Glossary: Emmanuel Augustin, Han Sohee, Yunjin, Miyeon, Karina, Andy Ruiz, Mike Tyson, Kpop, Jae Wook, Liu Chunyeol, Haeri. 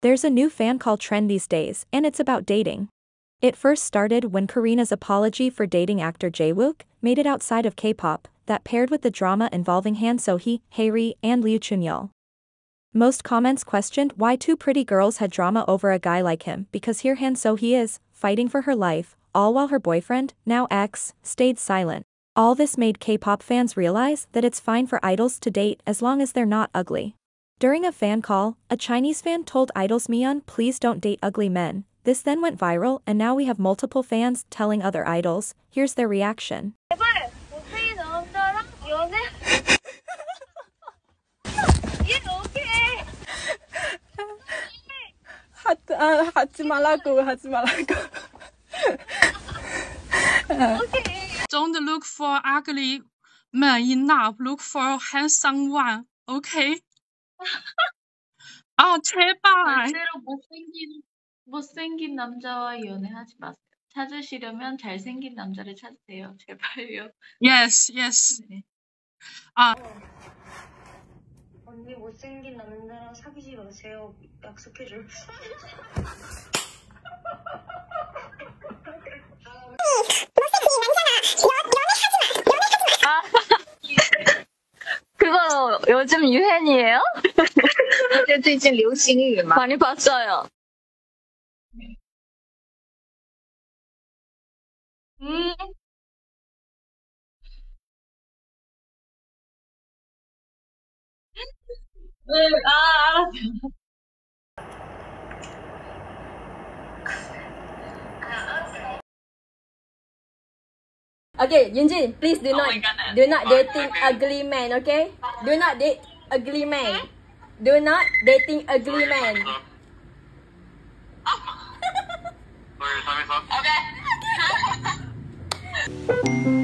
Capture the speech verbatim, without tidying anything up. There's a new fan call trend these days, and it's about dating. It first started when Karina's apology for dating actor Jae Wook made it outside of K-pop, that paired with the drama involving Han Sohee, Haeri, and Liu Chunyeol. Most comments questioned why two pretty girls had drama over a guy like him, because here Han Sohee is, fighting for her life, all while her boyfriend, now ex, stayed silent. All this made K-pop fans realize that it's fine for idols to date as long as they're not ugly. During a fan call, a Chinese fan told idols Miyeon, "Please don't date ugly men." This then went viral, and now we have multiple fans telling other idols. Here's their reaction. Don't look for ugly men enough. Look for handsome one. Okay. 아, 제발. 절대로 못생긴 못생긴 남자와 연애하지 마세요. 찾으시려면 잘생긴 남자를 찾으세요. 제발요. Yes, yes. 아. 언니 못생긴 남자랑 사귀지 마세요. 약속해줘. 그거 요즘 유행이에요? 요즘 유행이 많이 봤어요. 음. 음, 아, 알았어. Okay, Yunjin, please do not oh do not dating oh ugly men, okay? Do not date ugly men. Do not dating ugly men. Okay.